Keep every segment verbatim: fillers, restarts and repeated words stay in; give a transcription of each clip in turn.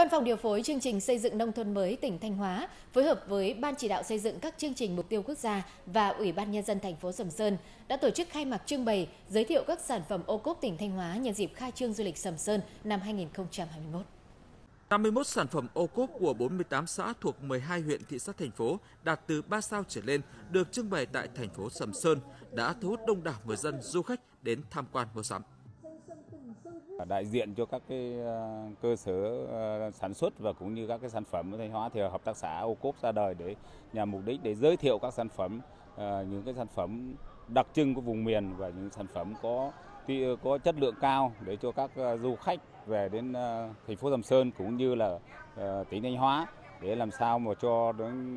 Văn phòng điều phối chương trình xây dựng nông thôn mới tỉnh Thanh Hóa phối hợp với Ban chỉ đạo xây dựng các chương trình mục tiêu quốc gia và Ủy ban nhân dân thành phố Sầm Sơn đã tổ chức khai mạc trưng bày giới thiệu các sản phẩm ô cốp tỉnh Thanh Hóa nhân dịp khai trương du lịch Sầm Sơn năm hai nghìn không trăm hai mươi mốt. năm mươi mốt sản phẩm ô cốp của bốn mươi tám xã thuộc mười hai huyện thị xã thành phố đạt từ ba sao trở lên được trưng bày tại thành phố Sầm Sơn đã thu hút đông đảo người dân, du khách đến tham quan mua sắm. Đại diện cho các cái cơ sở sản xuất và cũng như các cái sản phẩm của Thanh Hóa thì hợp tác xã ô cốp ra đời để nhằm mục đích để giới thiệu các sản phẩm, những cái sản phẩm đặc trưng của vùng miền và những sản phẩm có có chất lượng cao để cho các du khách về đến thành phố Sầm Sơn cũng như là tỉnh Thanh Hóa để làm sao mà cho đến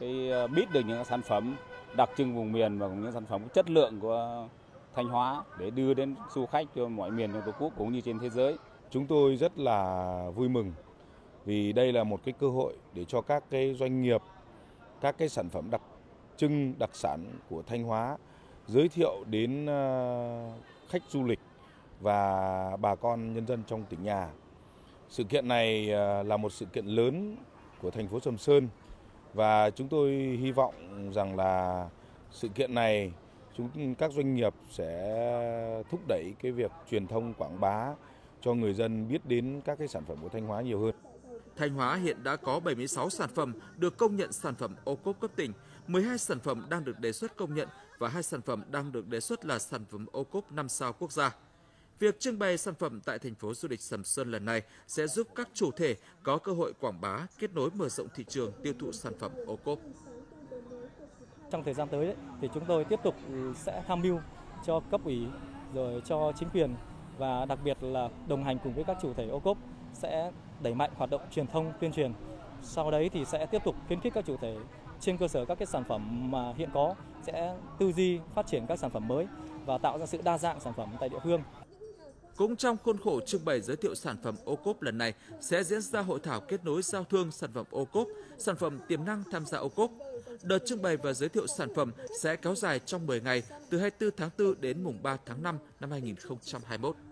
cái biết được những sản phẩm đặc trưng vùng miền và những sản phẩm chất lượng của Thanh Hóa để đưa đến du khách cho mọi miền trong Tổ quốc cũng như trên thế giới. Chúng tôi rất là vui mừng vì đây là một cái cơ hội để cho các cái doanh nghiệp, các cái sản phẩm đặc trưng, đặc sản của Thanh Hóa giới thiệu đến khách du lịch và bà con nhân dân trong tỉnh nhà. Sự kiện này là một sự kiện lớn của thành phố Sầm Sơn và chúng tôi hy vọng rằng là sự kiện này chúng các doanh nghiệp sẽ thúc đẩy cái việc truyền thông quảng bá cho người dân biết đến các cái sản phẩm của Thanh Hóa nhiều hơn. Thanh Hóa hiện đã có bảy mươi sáu sản phẩm được công nhận sản phẩm ô cốp cấp tỉnh, mười hai sản phẩm đang được đề xuất công nhận và hai sản phẩm đang được đề xuất là sản phẩm ô cốp năm sao quốc gia. Việc trưng bày sản phẩm tại thành phố du lịch Sầm Sơn lần này sẽ giúp các chủ thể có cơ hội quảng bá, kết nối mở rộng thị trường tiêu thụ sản phẩm ô cốp. Trong thời gian tới đấy, thì chúng tôi tiếp tục sẽ tham mưu cho cấp ủy, rồi cho chính quyền và đặc biệt là đồng hành cùng với các chủ thể ô cốp sẽ đẩy mạnh hoạt động truyền thông tuyên truyền. Sau đấy thì sẽ tiếp tục khuyến khích các chủ thể trên cơ sở các cái sản phẩm mà hiện có sẽ tư duy phát triển các sản phẩm mới và tạo ra sự đa dạng sản phẩm tại địa phương. Cũng trong khuôn khổ trưng bày giới thiệu sản phẩm ô cốp lần này sẽ diễn ra hội thảo kết nối giao thương sản phẩm ô cốp, sản phẩm tiềm năng tham gia ô cốp. Đợt trưng bày và giới thiệu sản phẩm sẽ kéo dài trong mười ngày, từ hai mươi tư tháng tư đến mùng ba tháng năm năm hai nghìn không trăm hai mươi mốt.